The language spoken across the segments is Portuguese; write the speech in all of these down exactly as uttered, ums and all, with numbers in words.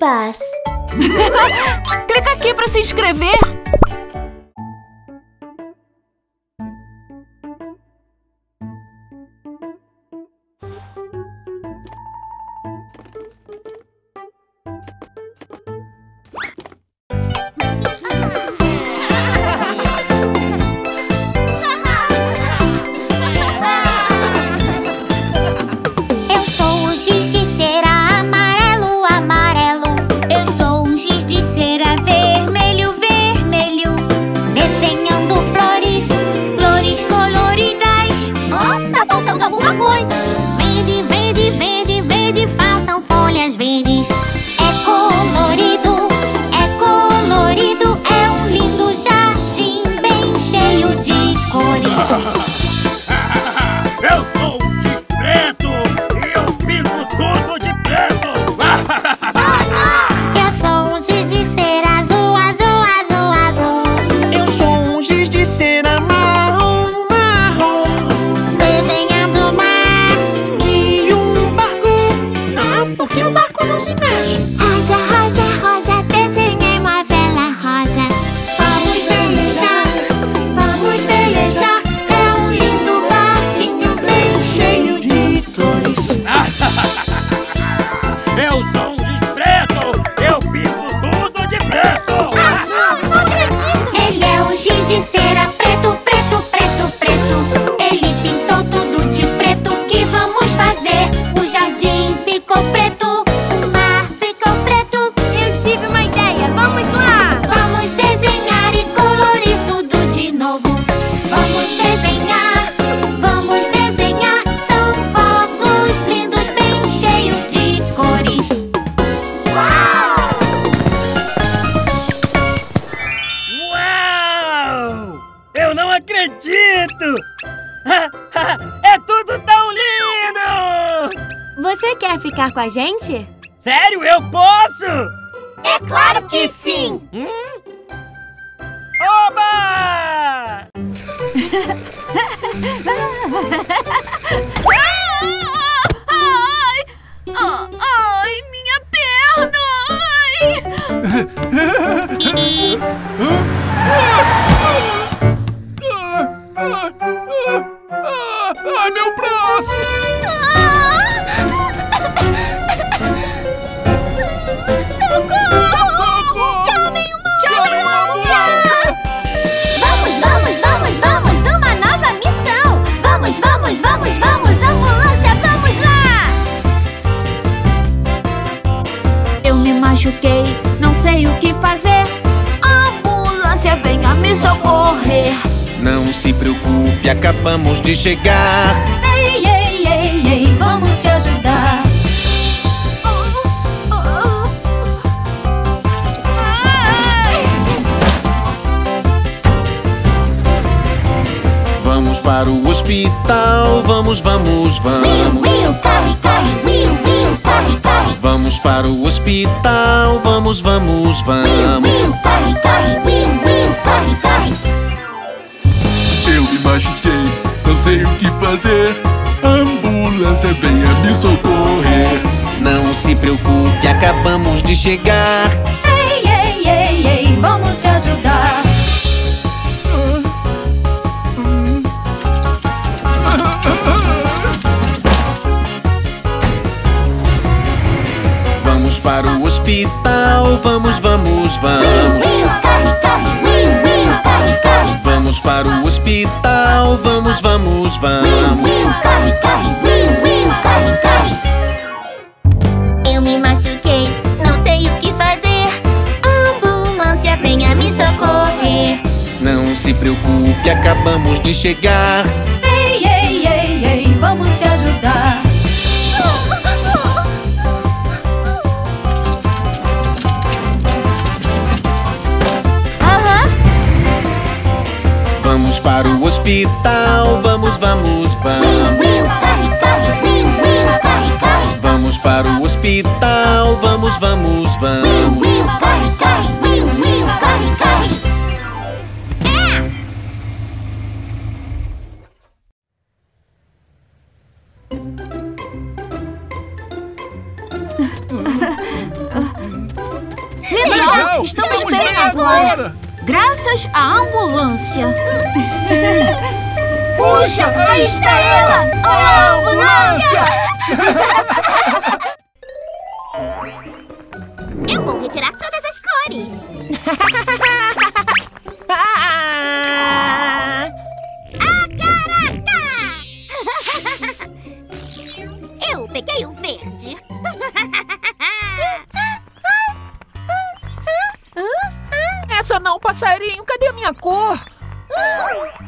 Guaibas. Clica aqui para se inscrever. Com a gente? Sério? Eu posso? É claro que sim! Hum? Oba! Ai, ai, ai, minha perna! Ai, meu braço! Vamos, vamos, vamos, ambulância, vamos lá! Eu me machuquei, não sei o que fazer. Ambulância, venha me socorrer. Não se preocupe, acabamos de chegar. Ei, ei, ei, ei, vamos te ajudar. Para o hospital, vamos, vamos, vamos. Miu, miu, corre, corre, miu, miu, corre, corre. Vamos para o hospital, vamos, vamos, vamos. Miu, miu, corre, corre, miu, miu, corre, corre. Eu me machuquei, não sei o que fazer. Ambulância, venha me socorrer. Não se preocupe, acabamos de chegar. Ei, ei, ei, ei, vamos te ajudar. Vamos para o hospital, vamos, vamos, vamos. Miu, miu, corre, corre, miu, miu, corre, corre. Vamos para o hospital, vamos, vamos, vamos. Miu, miu, corre, corre, miu, miu, corre, corre. Eu me machuquei, não sei o que fazer. Ambulância, venha me socorrer. Não se preocupe, acabamos de chegar. Vamos te ajudar. Uhum. Vamos para o hospital, vamos, vamos, vamos. Miu, miu, corre, corre, miu, miu, corre, corre. Vamos para o hospital, vamos, vamos, vamos. Miu, miu, corre, corre, miu, miu, corre, corre. Não! Estamos, Estamos bem, bem agora. agora! Graças à ambulância! Puxa! Aí está ela! A ambulância! Eu vou retirar todas as cores! A garota! Eu peguei o verde! Essa não, passarinho! Cadê a minha cor?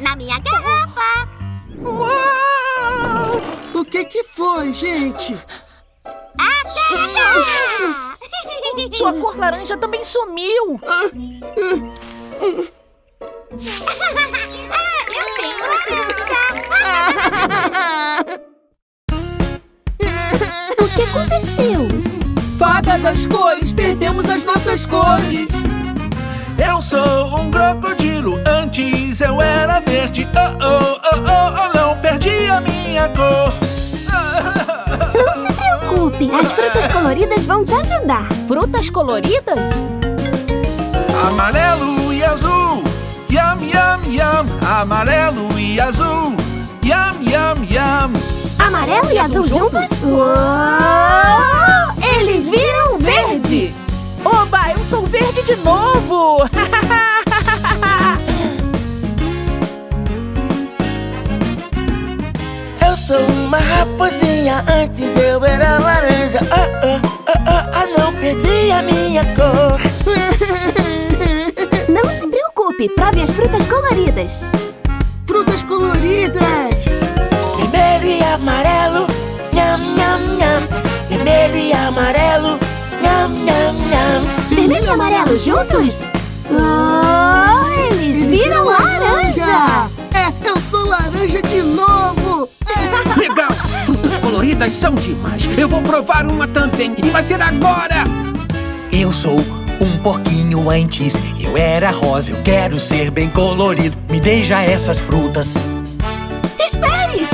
Na minha garrafa! Uau! O que que foi, gente? A garota! Sua cor laranja também sumiu! Ah, eu tenho laranja! O que aconteceu? Vaga das cores! Perdemos as nossas cores! Eu sou um crocodilo, antes eu era verde. Oh, oh, oh, oh, oh, não perdi a minha cor. Não se preocupe, as frutas coloridas vão te ajudar. Frutas coloridas? Amarelo e azul, yam, yam, yam. Amarelo e azul, yam, yam, yam. Amarelo e azul juntos? Uou! Eles viram verde! Oba, eu sou verde de novo! Eu sou uma raposinha, antes eu era laranja. Oh, oh, oh, oh, oh, não perdi a minha cor. Não se preocupe, prove as frutas coloridas. Frutas coloridas! Vermelho e amarelo, nham, nham, nham. Vermelho e amarelo, nham, nham, nham. Vermelho e amarelo juntos? Oh, eles viram laranja! É, eu sou laranja de novo! É. Legal! Frutas coloridas são demais! Eu vou provar uma também e vai ser agora! Eu sou um porquinho antes, eu era rosa, eu quero ser bem colorido. Me dê já essas frutas! Espere!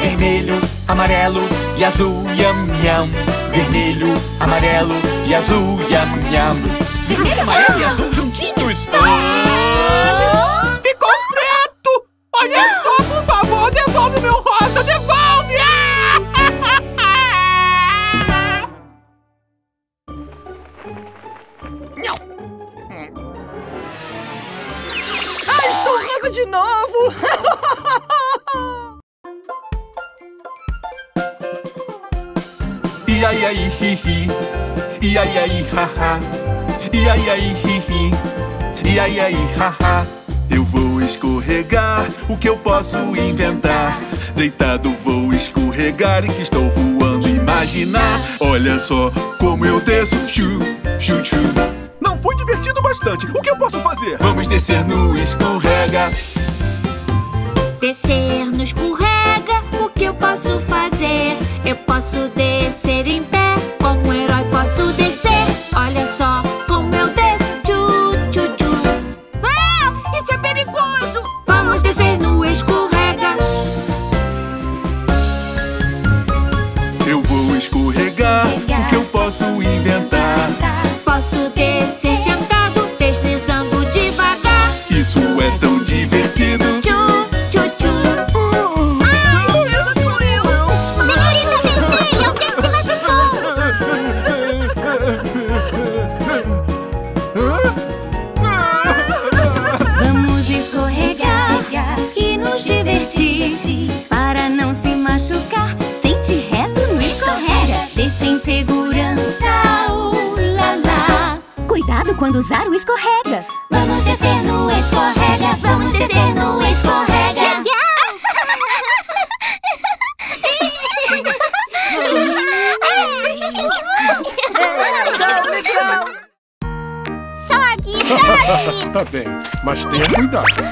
Vermelho, amarelo e azul, nham, nham. Vermelho, amarelo e azul, yam, yam. Vermelho, amarelo ah, e azul juntinhos? Ah, ficou preto! Olha ah, só, por favor, devolve meu rosa, devolve! Ah! Não. Ah, estou rosa de novo! E aí, aí, hi, hi. E aí, aí, ha, ha. E aí, aí, hi, hi. E aí, aí, ha, ha. Eu vou escorregar, o que eu posso inventar? Deitado vou escorregar, em que estou voando, imaginar. Olha só como eu desço, chu, chu, chu. Não foi divertido bastante, o que eu posso fazer? Vamos descer no escorrega. Descer no escorrega, o que eu posso fazer? Eu posso descer em pé, como um herói posso descer. Olha só como eu desço, tchu, tchu, tchu. Ah, isso é perigoso! Vamos descer no escorrega. Eu vou escorregar, escorregar. O que eu posso inventar? Posso descer sentado, deslizando devagar. Isso é tão divertido. Para não se machucar, sente reto no escorrega. Desce em segurança, uh, lá, lá. Cuidado quando usar o escorrega. Vamos descer no escorrega. Vamos descer no escorrega. Sobe, sobe. Tá bem, mas tenha cuidado.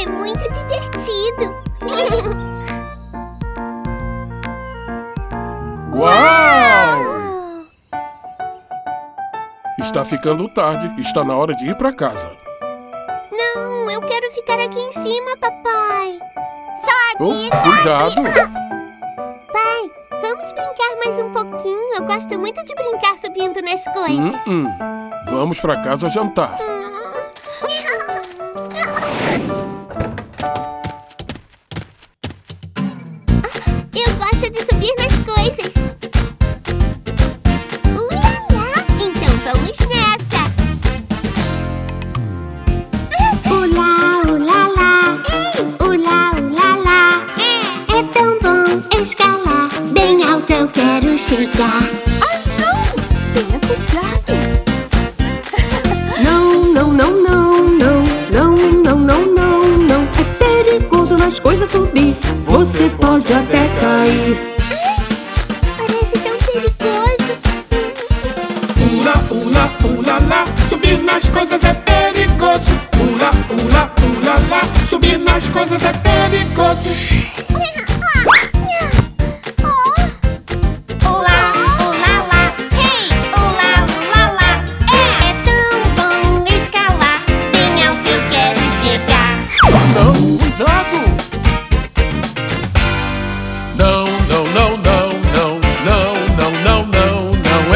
É muito divertido. Uau! Está ficando tarde. Está na hora de ir para casa. Não, eu quero ficar aqui em cima, papai. Sobe, oh, sobe. Cuidado. Pai, vamos brincar mais um pouquinho. Eu gosto muito de brincar subindo nas coisas. Hum, hum. Vamos pra casa jantar. Eu gosto de subir nas coisas. Uiá! Então vamos nessa. Olá, olá, lá. Olá, olá, lá. É tão bom escalar. Bem alto eu quero chegar. Ai, não! Tenha cuidado. Não, não, não, não, não, não, não, não, não, não. É perigoso nas coisas subir. Você pode até cair. Ai, parece tão perigoso. Pula, pula, pula lá. Subir nas coisas é perigoso. Pula, pula, pula lá. Subir nas coisas é perigoso.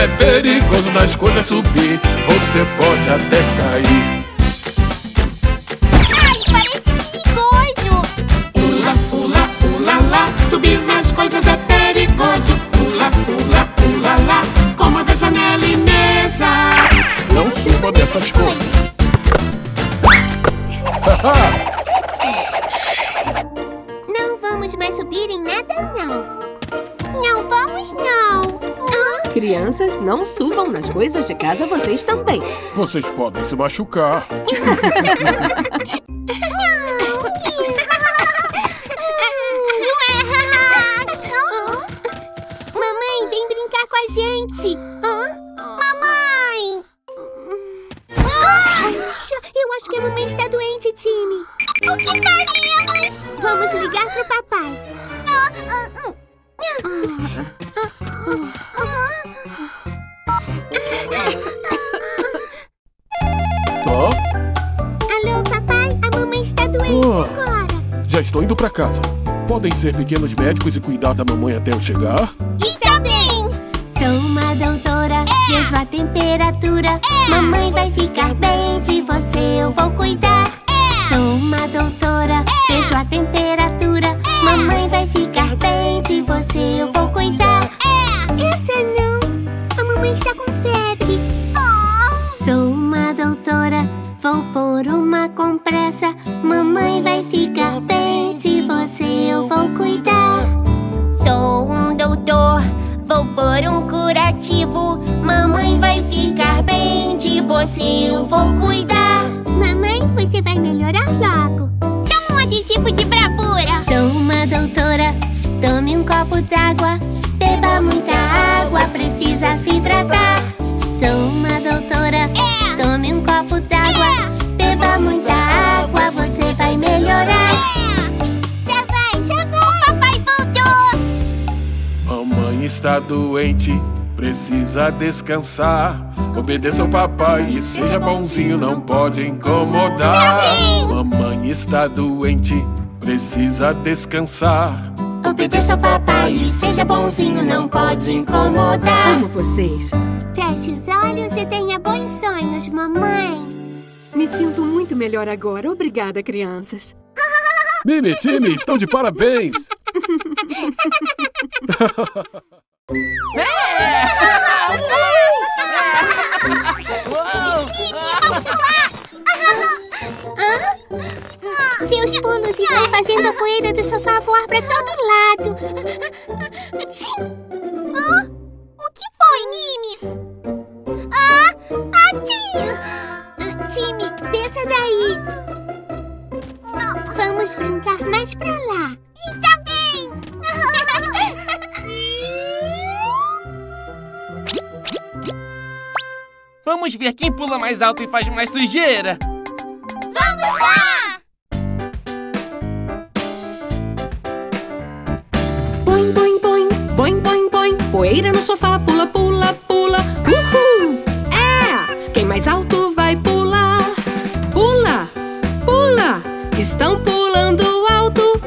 É perigoso nas coisas subir, você pode até cair. Ai, parece perigoso. Pula, pula, pula lá, subir nas coisas é perigoso. Pula, pula, pula lá, cômoda, janela e mesa. Não suba dessas coisas. Não vamos mais subir em nada, não. Não vamos, não. Crianças, não subam nas coisas de casa vocês também. Vocês podem se machucar. Mamãe, vem brincar com a gente. Hã? Mamãe! Ah, eu acho que a mamãe está doente, Timmy. O que faríamos? Vamos ligar pro papai. Oh? Alô, papai? A mamãe está doente oh. agora. Já estou indo para casa. Podem ser pequenos médicos e cuidar da mamãe até eu chegar? Está bem! Sou uma doutora, é. Vejo a temperatura. É. Mamãe vai ficar bem, de você eu vou cuidar. É. Sou uma doutora, é. Vejo a temperatura. É. Mamãe vai ficar bem, de você eu vou cuidar. É. Essa não. A mamãe está com febre. Oh. Sou uma doutora, vou pôr uma compressa. Mamãe vai ficar bem, de você eu vou cuidar. Sou um doutor, vou pôr um curativo. Mamãe vai ficar bem, de você eu vou cuidar. Mamãe, você vai melhorar logo. Toma um adesivo de bravura. Sou uma doutora, tome um copo d'água. Beba muita água, precisa se hidratar. Sou uma doutora, é. Tome um copo d'água. É. Beba muita água, você vai melhorar. É. Já vai, já vai. O papai voltou. Mamãe está doente, precisa descansar. Obedeça ao papai e seja bonzinho, não pode incomodar. Mamãe está doente, precisa descansar. Obedeça ao papai e seja bonzinho, não pode incomodar. Amo vocês. Feche os olhos e tenha bons sonhos, mamãe. Me sinto muito melhor agora. Obrigada, crianças. Mimi e Timmy estão de parabéns. Seus pulos estão fazendo a poeira do sofá voar pra todo lado. Ah, o que foi, Mimi? Ah, ah, Timmy, desça daí. Vamos brincar mais pra lá. Está bem. Vamos ver quem pula mais alto e faz mais sujeira. Vamos lá! Boing, boing, boing, boing, boing, boing. Poeira no sofá, pula, pula, pula. Uhul! É! Quem mais alto vai pular. Pula, pula. Estão pulando alto.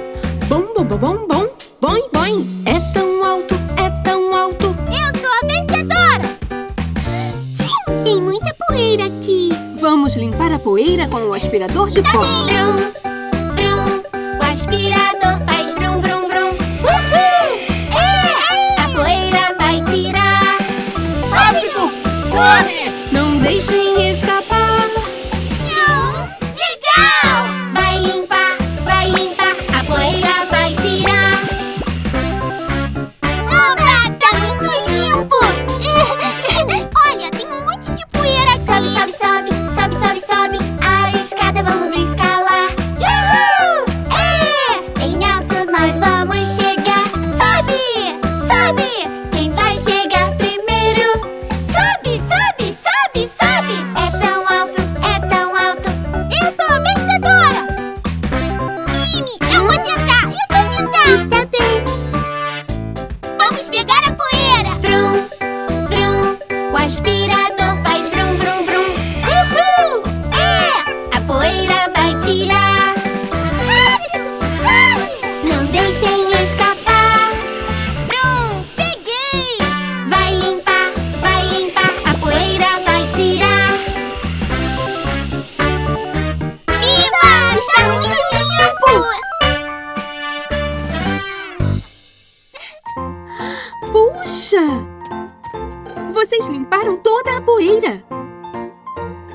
Bom, bom, bom, bom, bom, boing, boing. É tão alto, é tão alto. Eu sou a vencedora. poeira com o aspirador de pó. Brum, brum, o aspirador faz brum, brum, brum. Uhul! É! A poeira vai tirar. Rápido! Corre! Não deixem escapar. Não! Legal! Vai limpar, vai limpar. A poeira vai tirar. Oba! Tá muito limpo! Olha, tem um monte de poeira aqui. Sobe, sobe, sobe. Sobe, sobe, sobe. A escada vamos escalar. Uhul! É! Em alto nós vamos chegar. Sobe, sobe. Quem vai chegar primeiro? Sobe, sobe, sobe, sobe. É tão alto, é tão alto. Eu sou a vencedora. Mimi, eu vou tentar, eu vou tentar. Está bem. Vamos pegar a poeira. Vrum, vrum. O aspirador faz vrum, vrum, vrum. Uhul! É! A poeira vai tirar. Não deixem escapar. Brum, peguei. Vai limpar, vai limpar. A poeira vai tirar. Viva! Está muito limpo! Puxa! Vocês limparam toda a poeira.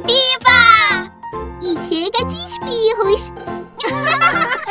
Viva! E chega de espirros.